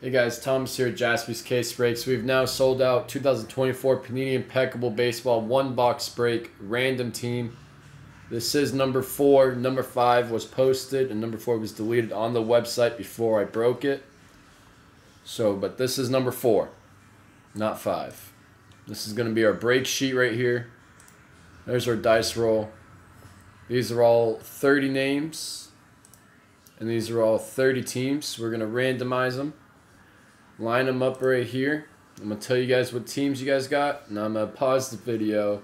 Hey guys, Thomas here at Jaspys Case Breaks. We've now sold out 2024 Panini Impeccable Baseball 1 box break random team. This is number 4. Number 5 was posted and number 4 was deleted on the website before I broke it. So, but this is number 4, not 5. This is going to be our break sheet right here. There's our dice roll. These are all 30 names and these are all 30 teams. We're going to randomize them. Line them up right here. I'm going to tell you guys what teams you guys got, and I'm going to pause the video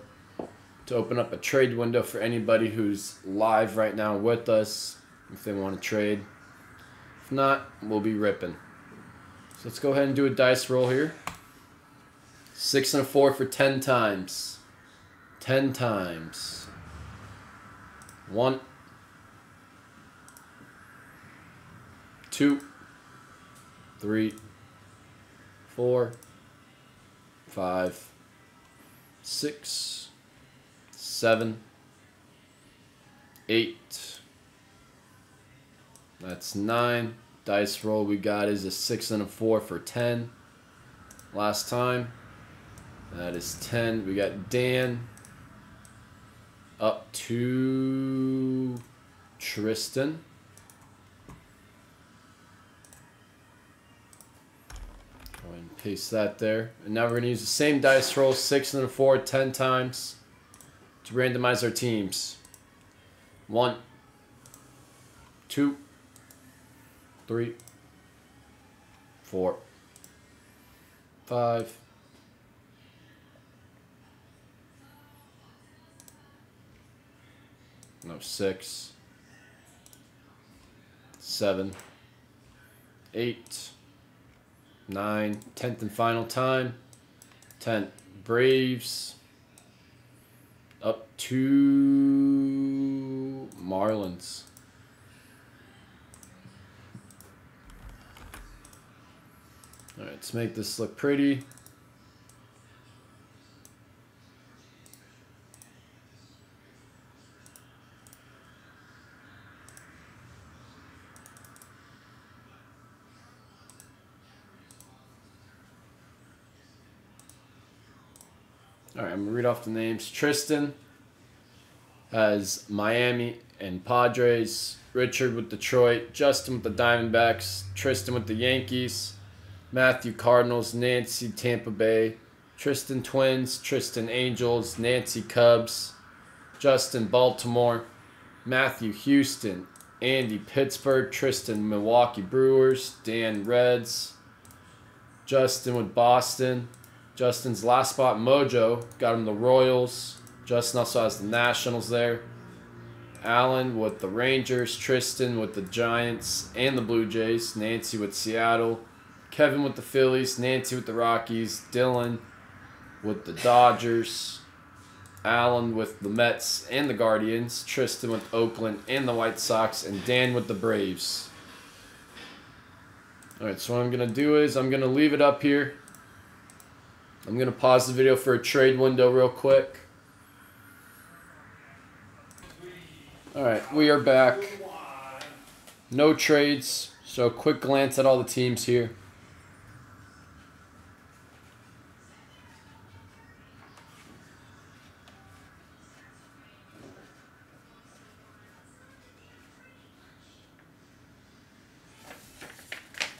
to open up a trade window for anybody who's live right now with us if they want to trade. If not, we'll be ripping. So let's go ahead and do a dice roll here. 6 and a 4 for 10 times. 10 times. 1, 2, 3, 4, 5, 6, 7, 8. That's 9. Dice roll we got is a 6 and a 4 for 10. Last time, that is 10. We got Dan up to Tristan. And paste that there. And now we're going to use the same dice roll, 6 and a 4, 10 times, to randomize our teams. 1, 2, 3, 4, 5. No, 6, 7, 8. 9, 10th and final time. 10, Braves up to Marlins. All right, let's make this look pretty. Alright, I'm going to read off the names. Tristan has Miami and Padres. Richard with Detroit. Justin with the Diamondbacks. Tristan with the Yankees. Matthew, Cardinals. Nancy, Tampa Bay. Tristan, Twins. Tristan, Angels. Nancy, Cubs. Justin, Baltimore. Matthew, Houston. Andy, Pittsburgh. Tristan, Milwaukee Brewers. Dan, Reds. Justin with Boston. Justin's last spot, Mojo, got him the Royals. Justin also has the Nationals there. Allen with the Rangers. Tristan with the Giants and the Blue Jays. Nancy with Seattle. Kevin with the Phillies. Nancy with the Rockies. Dylan with the Dodgers. Allen with the Mets and the Guardians. Tristan with Oakland and the White Sox. And Dan with the Braves. All right, so what I'm going to do is I'm going to leave it up here. I'm going to pause the video for a trade window real quick. Alright, we are back. No trades, so quick glance at all the teams here.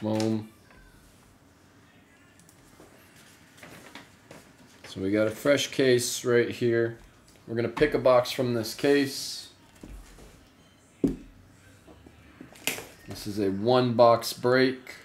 Boom. So we got a fresh case right here. We're going to pick a box from this case. This is a 1 box break.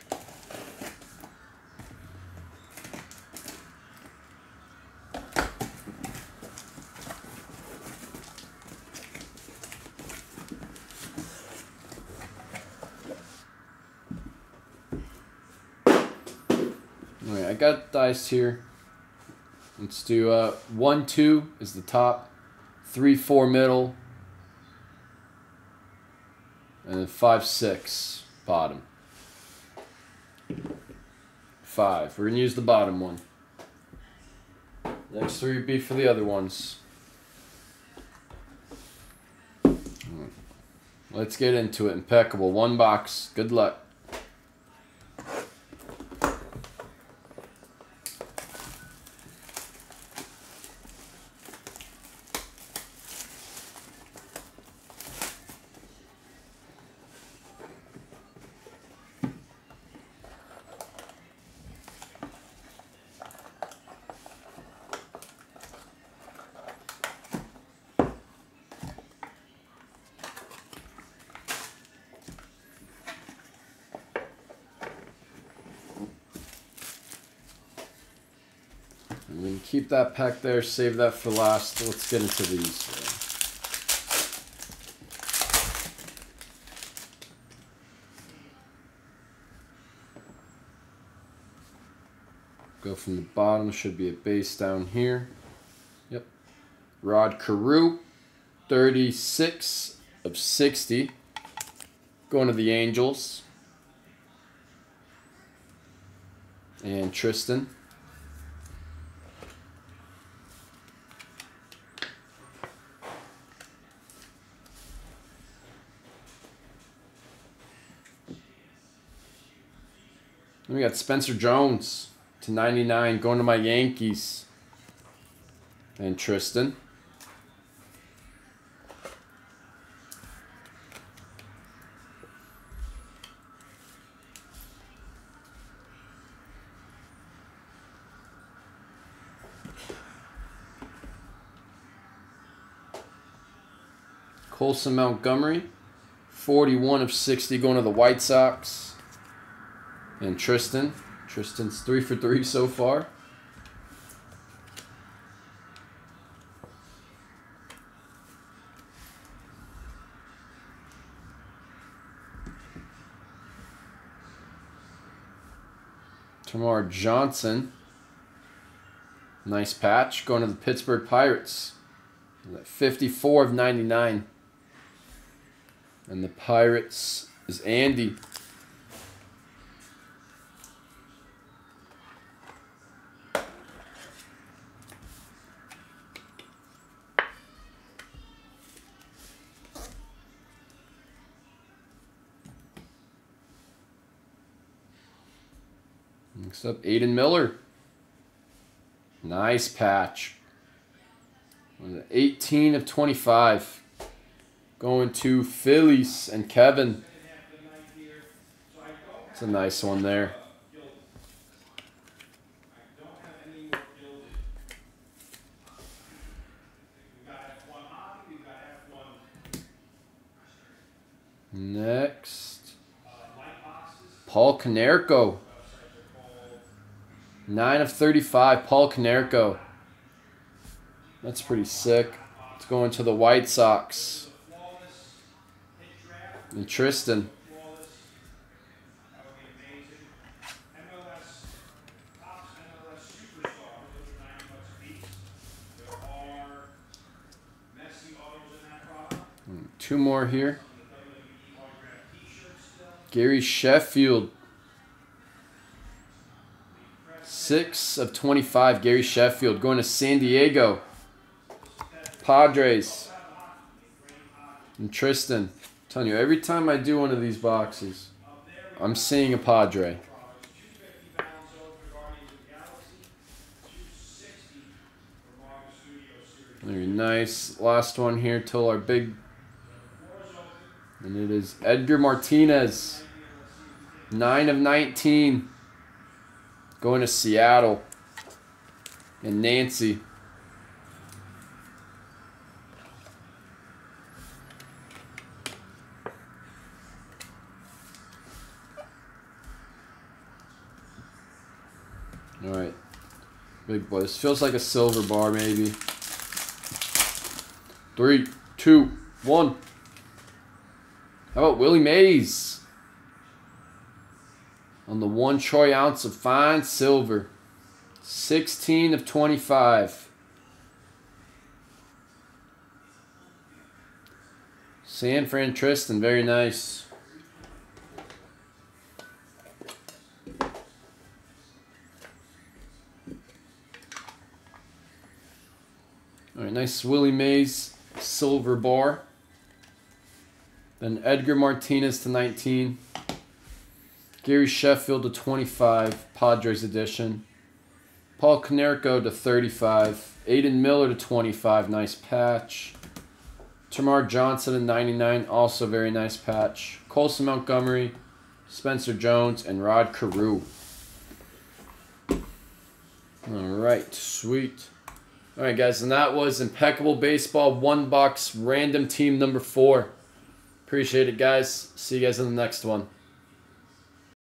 Alright, I got dice here. Let's do 1, 2 is the top, 3, 4 middle, and then 5, 6 bottom. 5. We're gonna use the bottom one. Next 3 would be for the other ones. Let's get into it. Impeccable, 1 box. Good luck. We're going to keep that pack there, save that for last. Let's get into these. Go from the bottom, should be a base down here. Yep. Rod Carew, 36 of 60. Going to the Angels. And Tristan. Then we got Spencer Jones to 99, going to my Yankees. And Tristan. Colson Montgomery, 41 of 60, going to the White Sox. And Tristan. Tristan's 3 for 3 so far. Tamar Johnson. Nice patch. Going to the Pittsburgh Pirates. 54 of 99. And the Pirates is Andy. Next up, Aiden Miller. Nice patch. 18 of 25. Going to Phillies and Kevin. It's a nice one there. Next, Paul Konerko. 9 of 35, Paul Konerko. That's pretty sick. It's going to the White Sox. And Tristan. Two more here. Gary Sheffield. 6 of 25. Gary Sheffield going to San Diego. Padres. And Tristan. I'm telling you, every time I do one of these boxes, I'm seeing a Padre. Very nice. Last one here till our big. And it is Edgar Martinez. 9 of 19. Going to Seattle. And Nancy. Alright, big boy. This feels like a silver bar, maybe. 3, 2, 1. How about Willie Mays? On the 1 troy ounce of fine silver. 16 of 25. San Fran Tristan, very nice. Alright, nice Willie Mays silver bar. Then Edgar Martinez to 19. Gary Sheffield to 25, Padres edition. Paul Konerko to 35. Aiden Miller to 25, nice patch. Tamar Johnson to 99, also very nice patch. Colson Montgomery, Spencer Jones, and Rod Carew. Alright, sweet. All right, guys, and that was Impeccable Baseball 1 box random team number 4. Appreciate it, guys. See you guys in the next one.